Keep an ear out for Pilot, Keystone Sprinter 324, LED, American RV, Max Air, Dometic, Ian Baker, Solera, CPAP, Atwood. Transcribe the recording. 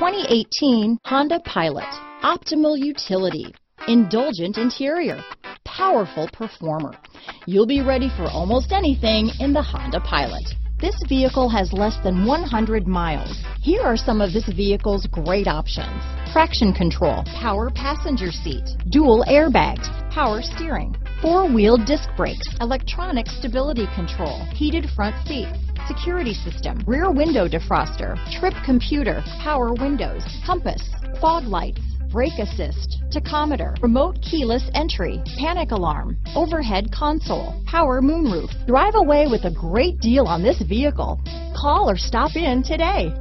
2018 Honda Pilot. Optimal utility, indulgent interior, powerful performer. You'll be ready for almost anything in the Honda Pilot. This vehicle has less than 100 miles. Here are some of this vehicle's great options: traction control, power passenger seat, dual airbags, power steering, four-wheel disc brakes, electronic stability control, heated front seats, security system, rear window defroster, trip computer, power windows, compass, fog lights, brake assist, tachometer, remote keyless entry, panic alarm, overhead console, power moonroof. Drive away with a great deal on this vehicle. Call or stop in today.